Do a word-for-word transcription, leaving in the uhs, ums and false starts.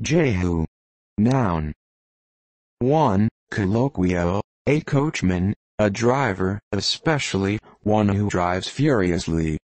Jehu. Noun. one. Colloquio, a coachman, a driver, especially one who drives furiously.